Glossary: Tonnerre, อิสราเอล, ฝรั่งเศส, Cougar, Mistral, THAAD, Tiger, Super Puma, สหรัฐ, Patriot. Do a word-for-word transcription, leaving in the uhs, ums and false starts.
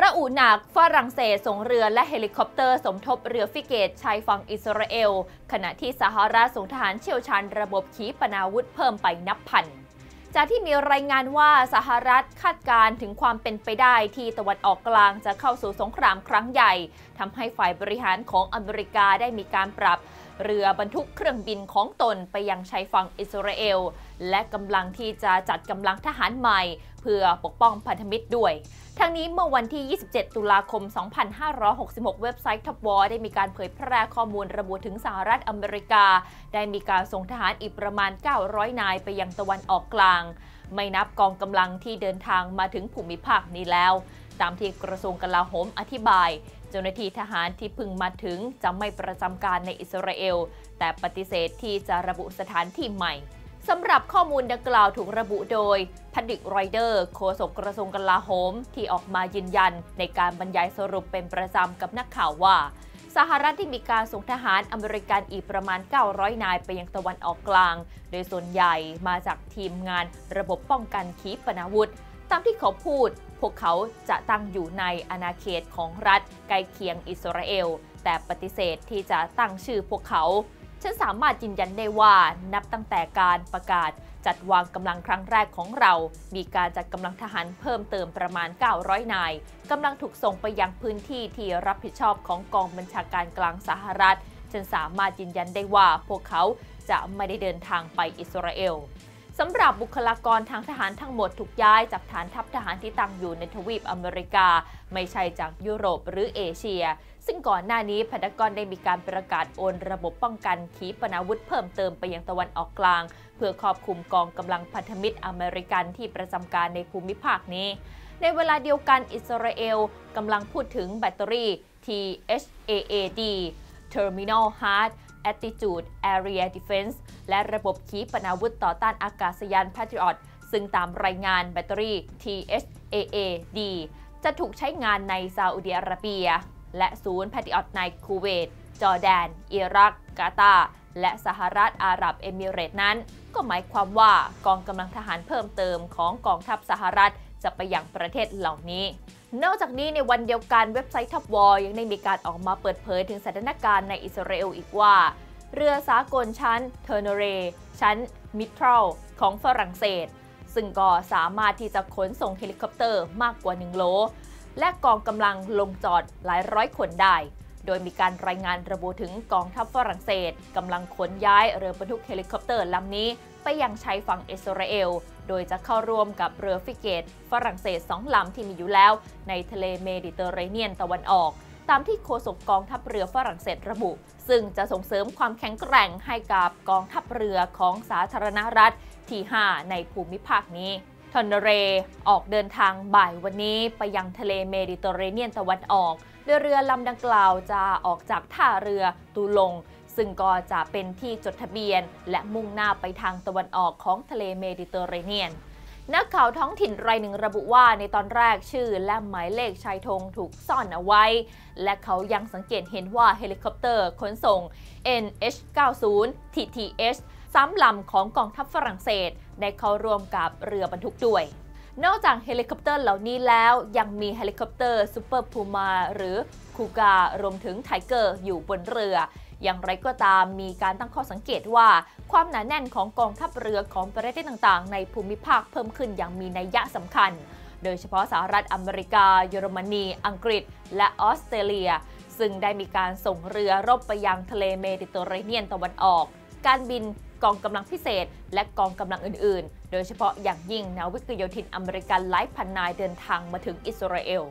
ระอุหนักฝรั่งเศสส่งเรือและเฮลิคอปเตอร์สมทบเรือฟริเกตชายฝั่งอิสราเอลขณะที่สหรัฐส่งทหารเชี่ยวชาญระบบขีปนาวุธเพิ่มไปนับพันจากที่มีรายงานว่าสหรัฐคาดการณ์ถึงความเป็นไปได้ที่ตะวันออกกลางจะเข้าสู่สงครามครั้งใหญ่ทำให้ฝ่ายบริหารของอเมริกาได้มีการปรับเรือบรรทุกเครื่องบินของตนไปยังชายฝั่งอิสราเอลและกำลังที่จะจัดกำลังทหารใหม่เพื่อปกป้องพันธมิตรด้วยทั้งนี้เมื่อวันที่ ยี่สิบเจ็ดตุลาคมสองพันห้าร้อยหกสิบหกเว็บไซต์ท็อปวอร์ได้มีการเผยแพร่ข้อมูลระบุถึงสหรัฐอเมริกาได้มีการส่งทหารอีกประมาณเก้าร้อยนายไปยังตะวันออกกลางไม่นับกองกำลังที่เดินทางมาถึงภูมิภาคนี้แล้วตามที่กระทรวงกลาโหมอธิบายเจ้าหน้าที่ทหารที่พึงมาถึงจะไม่ประจำการในอิสราเอลแต่ปฏิเสธที่จะระบุสถานที่ใหม่สำหรับข้อมูลดังกล่าวถูกระบุโดยPatriot รอยเดอร์โฆษกกระทรวงกลาโหมที่ออกมายืนยันในการบรรยายสรุปเป็นประจำกับนักข่าวว่าสหรัฐที่มีการส่งทหารอเมริกันอีกประมาณเก้าร้อยนายไปยังตะวันออกกลางโดยส่วนใหญ่มาจากทีมงานระบบป้องกันขีปนาวุธตามที่เขาพูดพวกเขาจะตั้งอยู่ในอาณาเขตของรัฐใกล้เคียงอิสราเอลแต่ปฏิเสธที่จะตั้งชื่อพวกเขาฉันสามารถยืนยันได้ว่านับตั้งแต่การประกาศจัดวางกำลังครั้งแรกของเรามีการจัดกำลังทหารเพิ่มเติมประมาณเก้าร้อยนายกำลังถูกส่งไปยังพื้นที่ที่รับผิดชอบของกองบัญชาการกลางสหรัฐฉันสามารถยืนยันได้ว่าพวกเขาจะไม่ได้เดินทางไปอิสราเอลสำหรับบุคลากรทางทหารทั้งหมดถูกย้ายจากฐานทัพทหารที่ตั้งอยู่ในทวีปอเมริกาไม่ใช่จากยุโรปหรือเอเชียซึ่งก่อนหน้านี้เพนทากอนได้มีการประกาศโอนระบบป้องกันขีปนาวุธเพิ่มเติมไปยังตะวันออกกลางเพื่อครอบคลุมกองกำลังพันธมิตรอเมริกันที่ประจำการในภูมิภาคนี้ในเวลาเดียวกันอิสราเอลกำลังพูดถึงแบตเตอรี่ ที เอช เอ เอ ดี Terminal Hard Attitude Area Defense และระบบขีปนาวุธต่อต้านอากาศยาน Patriot ซึ่งตามรายงานแบตเตอรี่ ที เอช เอ เอ ดี จะถูกใช้งานในซาอุดิอาระเบียและศูนย์ Patriot ในคูเวตจอร์แดนอิรักกาตาร์และสหรัฐอาหรับเอมิเรตส์นั้นก็หมายความว่ากองกำลังทหารเพิ่มเติมของกองทัพสหรัฐจะไปยังประเทศเหล่านี้นอกจากนี้ในวันเดียวกันเว็บไซต์ท็อปวอร์ยังได้มีการออกมาเปิดเผยถึงสถานการณ์ในอิสราเอลอีกว่าเรือสากลชั้นเทอร์โนเรชั้นมิทรัลของฝรั่งเศสซึ่งก็สามารถที่จะขนส่งเฮลิคอปเตอร์มากกว่าหนึ่งโหลและกองกำลังลงจอดหลายร้อยคนได้โดยมีการรายงานระบุถึงกองทัพฝรั่งเศสกำลังขนย้ายเรือบรรทุกเฮลิคอปเตอร์ลำนี้ไปยังชายฝั่งอิสราเอลโดยจะเข้าร่วมกับเรือฟริเกตฝรั่งเศสสองลำที่มีอยู่แล้วในทะเลเมดิเตอร์เรเนียนตะวันออกตามที่โฆษกกองทัพเรือฝรั่งเศสระบุซึ่งจะส่งเสริมความแข็งแกร่งให้กับกองทัพเรือของสาธารณรัฐที่ห้าในภูมิภาคนี้ทอนเรออกเดินทางบ่ายวันนี้ไปยังทะเลเมดิเตอร์เรเนียนตะวันออกโดยเรือลำดังกล่าวจะออกจากท่าเรือตูลงซึ่งก็จะเป็นที่จดทะเบียนและมุ่งหน้าไปทางตะวันออกของทะเลเมดิเตอร์เรเนียนนักข่าวท้องถิ่นรายหนึ่งระบุว่าในตอนแรกชื่อและหมายเลขชายธงถูกซ่อนเอาไว้และเขายังสังเกตเห็นว่าเฮลิคอปเตอร์ขนส่ง เอ็น เอช เก้าสิบ ที ที เอช สามลำของกองทัพฝรั่งเศสได้เข้าร่วมกับเรือบรรทุกด้วยนอกจากเฮลิคอปเตอร์เหล่านี้แล้วยังมีเฮลิคอปเตอร์ซูเปอร์พูมาหรือคูการวมถึงไทเกอร์อยู่บนเรืออย่างไรก็ตามมีการตั้งข้อสังเกตว่าความหนาแน่นของกองทัพเรือของประเทศต่างๆในภูมิภาคเพิ่มขึ้นอย่างมีนัยยะสำคัญโดยเฉพาะสหรัฐอเมริกาเยอรมนีอังกฤษและออสเตรเลียซึ่งได้มีการส่งเรือรบไปยังทะเลเมดิเตอร์เรเนียนตะวันออกการบินกองกำลังพิเศษและกองกำลังอื่นๆโดยเฉพาะอย่างยิ่งนาวิกโยธินอเมริกันหลายพันนายเดินทางมาถึงอิสราเอล